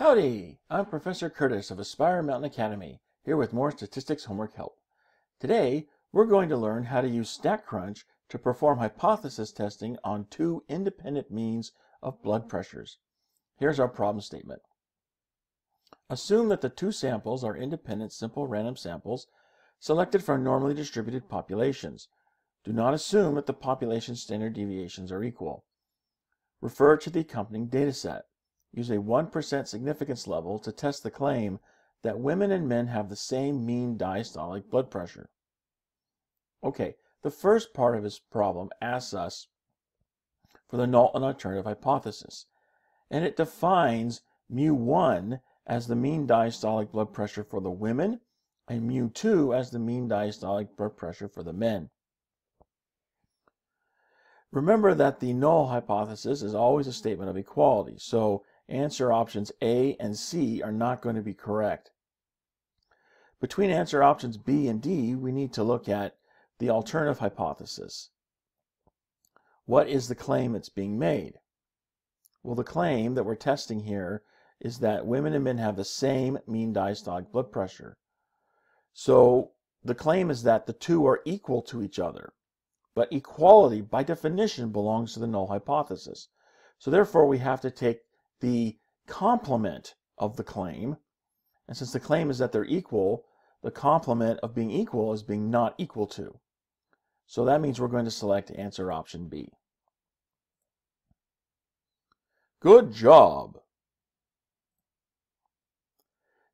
Howdy! I'm Professor Curtis of Aspire Mountain Academy, here with more statistics homework help. Today, we're going to learn how to use StatCrunch to perform hypothesis testing on two independent means of blood pressures. Here's our problem statement. Assume that the two samples are independent simple random samples selected from normally distributed populations. Do not assume that the population standard deviations are equal. Refer to the accompanying dataset. Use a 1% significance level to test the claim that women and men have the same mean diastolic blood pressure. Okay, the first part of his problem asks us for the null and alternative hypothesis, and it defines mu1 as the mean diastolic blood pressure for the women and mu2 as the mean diastolic blood pressure for the men. Remember that the null hypothesis is always a statement of equality, so answer options A and C are not going to be correct. Between answer options B and D, we need to look at the alternative hypothesis. What is the claim that's being made? Well, the claim that we're testing here is that women and men have the same mean diastolic blood pressure. So the claim is that the two are equal to each other, but equality by definition belongs to the null hypothesis. So therefore we have to take the complement of the claim, and since the claim is that they're equal, the complement of being equal is being not equal to. So that means we're going to select answer option B. Good job!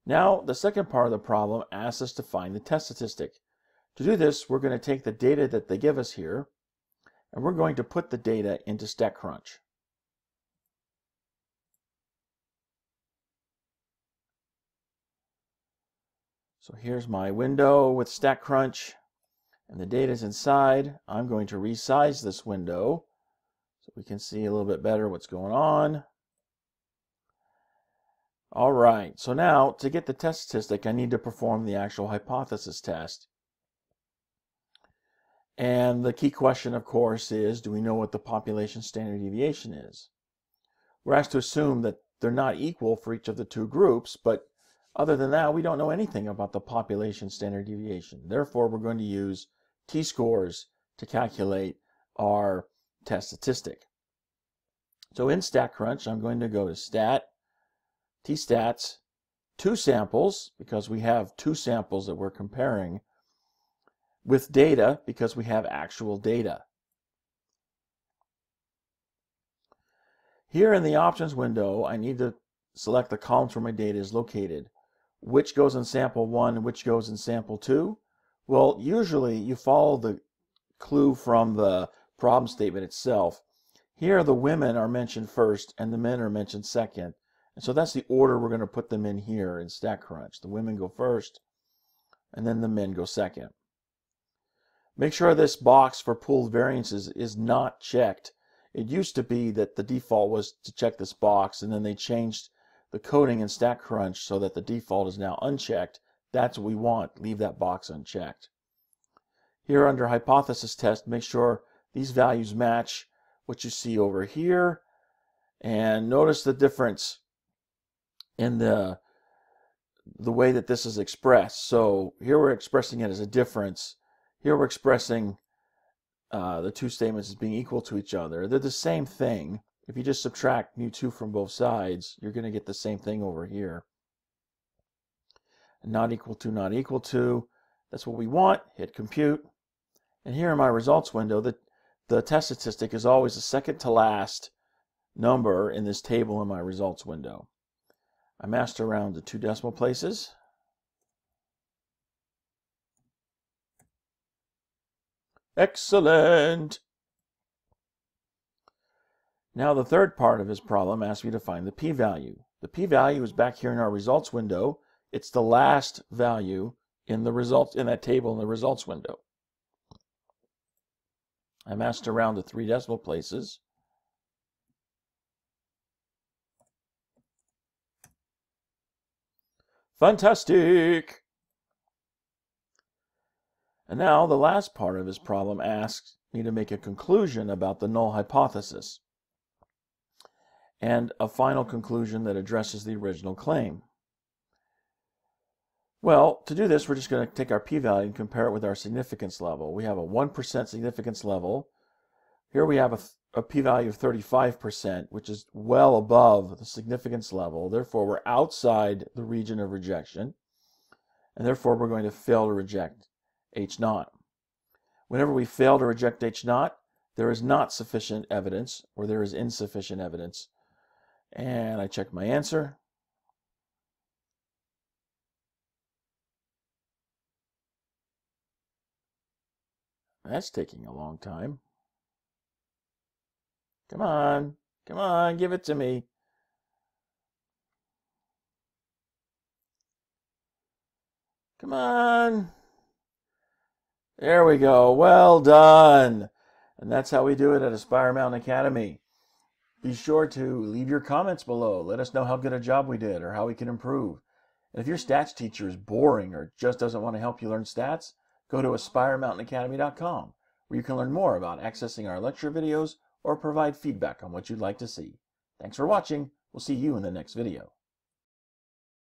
Now the second part of the problem asks us to find the test statistic. To do this, we're going to take the data that they give us here, and we're going to put the data into StatCrunch. So here's my window with StatCrunch, and the data's inside. I'm going to resize this window so we can see a little bit better what's going on. All right, so now to get the test statistic, I need to perform the actual hypothesis test. And the key question, of course, is do we know what the population standard deviation is? We're asked to assume that they're not equal for each of the two groups, but other than that, we don't know anything about the population standard deviation. Therefore, we're going to use t-scores to calculate our test statistic. So in StatCrunch, I'm going to go to Stat, T-Stats, two samples, because we have two samples that we're comparing, with data, because we have actual data. Here in the options window, I need to select the columns where my data is located. Which goes in sample 1 and which goes in sample 2? Well, usually you follow the clue from the problem statement itself. Here the women are mentioned first and the men are mentioned second. And so that's the order we're going to put them in here in StatCrunch. The women go first and then the men go second. Make sure this box for pooled variances is not checked. It used to be that the default was to check this box, and then they changed the coding in StatCrunch so that the default is now unchecked. That's what we want. Leave that box unchecked. Here under hypothesis test, make sure these values match what you see over here. And notice the difference in the way that this is expressed. So here we're expressing it as a difference. Here we're expressing the two statements as being equal to each other. They're the same thing. If you just subtract mu2 from both sides, you're going to get the same thing over here. Not equal to, not equal to. That's what we want. Hit compute. And here in my results window, the test statistic is always the second to last number in this table in my results window. I masked around to 2 decimal places. Excellent! Now the third part of his problem asks me to find the p-value. The p-value is back here in our results window. It's the last value in the results in that table in the results window. I masked around to 3 decimal places. Fantastic! And now the last part of his problem asks me to make a conclusion about the null hypothesis. and a final conclusion that addresses the original claim. Well, to do this, we're just going to take our p-value and compare it with our significance level. We have a 1% significance level. Here we have a p-value of 35%, which is well above the significance level. Therefore, we're outside the region of rejection, and therefore we're going to fail to reject H0. Whenever we fail to reject H0, there is not sufficient evidence, or there is insufficient evidence. And I check my answer. That's taking a long time. Come on, come on, give it to me. Come on. There we go, well done. And that's how we do it at Aspire Mountain Academy. Be sure to leave your comments below. Let us know how good a job we did or how we can improve. And if your stats teacher is boring or just doesn't want to help you learn stats, go to AspireMountainAcademy.com, where you can learn more about accessing our lecture videos or provide feedback on what you'd like to see. Thanks for watching. We'll see you in the next video.